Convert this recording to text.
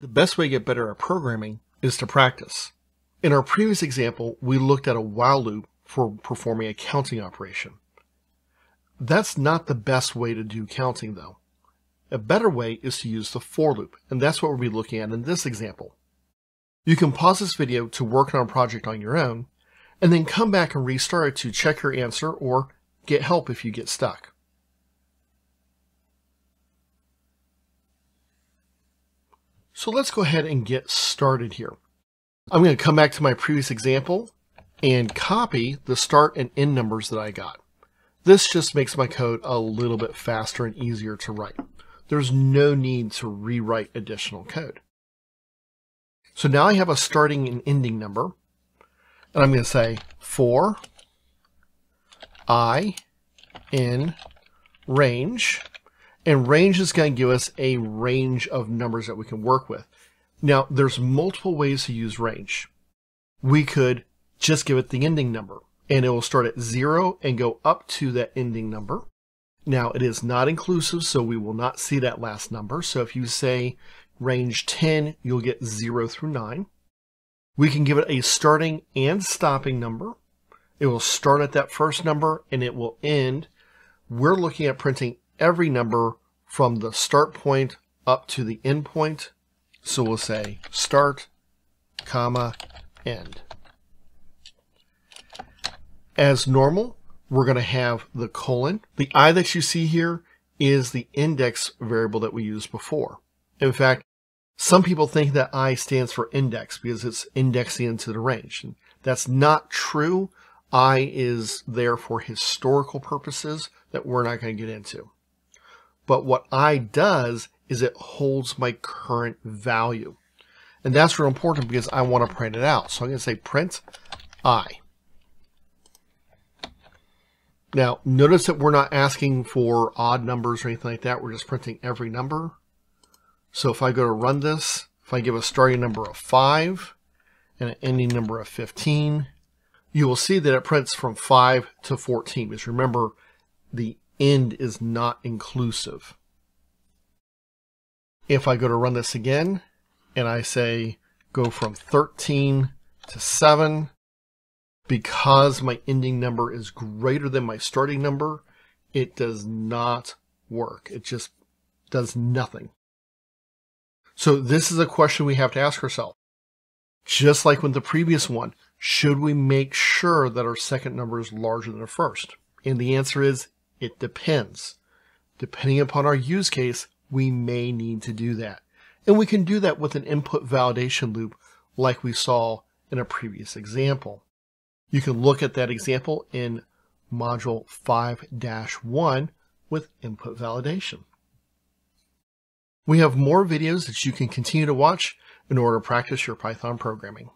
The best way to get better at programming is to practice. In our previous example, we looked at a while loop for performing a counting operation. That's not the best way to do counting, though. A better way is to use the for loop, and that's what we'll be looking at in this example. You can pause this video to work on a project on your own, and then come back and restart it to check your answer or get help if you get stuck. So let's go ahead and get started here. I'm going to come back to my previous example and copy the start and end numbers that I got. This just makes my code a little bit faster and easier to write. There's no need to rewrite additional code. So now I have a starting and ending number, and I'm going to say for I in range, and range is going to give us a range of numbers that we can work with. Now, there's multiple ways to use range. We could just give it the ending number, and it will start at 0 and go up to that ending number. Now, it is not inclusive, so we will not see that last number. So if you say range 10, you'll get 0 through 9. We can give it a starting and stopping number. It will start at that first number and it will end. We're looking at printing every number from the start point up to the end point. So we'll say start, comma, end. As normal, we're going to have the colon. The I that you see here is the index variable that we used before. In fact, some people think that I stands for index because it's indexing into the range. And that's not true. I is there for historical purposes that we're not going to get into. But what I does is it holds my current value. And that's real important because I want to print it out. So I'm going to say print I. Now, notice that we're not asking for odd numbers or anything like that. We're just printing every number. So if I go to run this, if I give a starting number of 5 and an ending number of 15, you will see that it prints from 5 to 14. Because remember, the end is not inclusive. If I go to run this again, and I say go from 13 to 7, because my ending number is greater than my starting number, it does not work. It just does nothing. So this is a question we have to ask ourselves. Just like with the previous one, should we make sure that our second number is larger than our first? And the answer is, it depends. Depending upon our use case, we may need to do that. And we can do that with an input validation loop like we saw in a previous example. You can look at that example in module 5-1 with input validation. We have more videos that you can continue to watch in order to practice your Python programming.